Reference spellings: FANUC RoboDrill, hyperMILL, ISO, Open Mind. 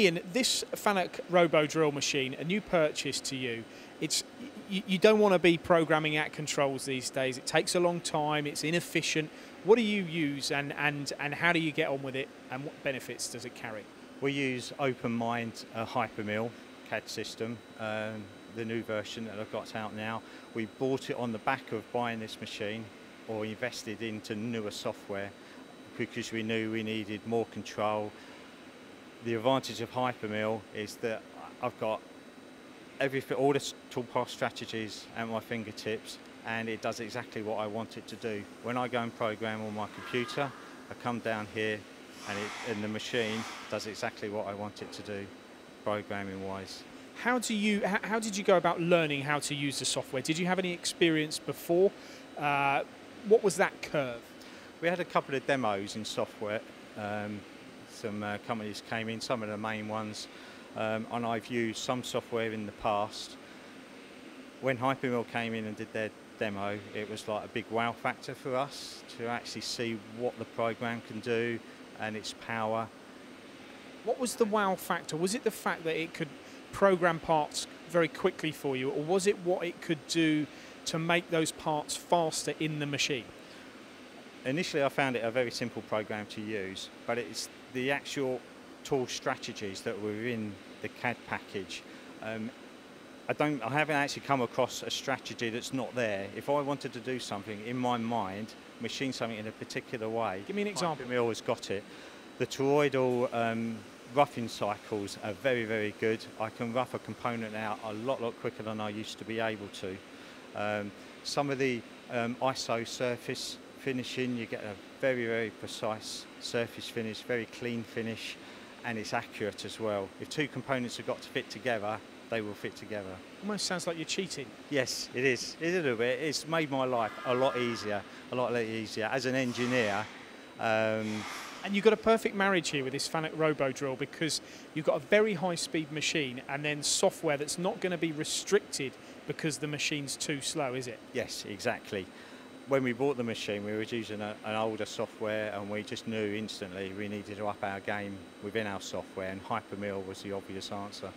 Ian, this FANUC RoboDrill machine, a new purchase to you. You don't want to be programming at controls these days. It takes a long time. It's inefficient. What do you use, and how do you get on with it, and what benefits does it carry? We use Open Mind HyperMILL CAD system, the new version that I've got out now. We bought it on the back of buying this machine, or invested into newer software, because we knew we needed more control. The advantage of HyperMILL is that I've got everything, all the toolpath strategies at my fingertips, and it does exactly what I want it to do. When I go and program on my computer, I come down here and the machine does exactly what I want it to do, programming wise. How did you go about learning how to use the software? Did you have any experience before? What was that curve? We had a couple of demos in software. Some companies came in, some of the main ones, and I've used some software in the past. When HyperMILL came in and did their demo, it was like a big wow factor for us to actually see what the program can do and its power. What was the wow factor? Was it the fact that it could program parts very quickly for you, or was it what it could do to make those parts faster in the machine? Initially I found it a very simple program to use, but it's the actual tool strategies that were in the CAD package. I haven't actually come across a strategy that's not there. If I wanted to do something in my mind, machine something in a particular way. Give me an example. HyperMILL has got it. The toroidal roughing cycles are very, very good. I can rough a component out a lot quicker than I used to be able to. Some of the ISO surface finishing, you get a very, very precise surface finish, very clean finish, and it's accurate as well. If two components have got to fit together, they will fit together. Almost sounds like you're cheating. Yes, it is. It's a little bit. It's made my life a lot easier as an engineer. And you've got a perfect marriage here with this FANUC RoboDrill, because you've got a very high-speed machine and then software that's not going to be restricted because the machine's too slow, is it? Yes, exactly. When we bought the machine, we were using an older software, and we just knew instantly we needed to up our game within our software, and HyperMILL was the obvious answer.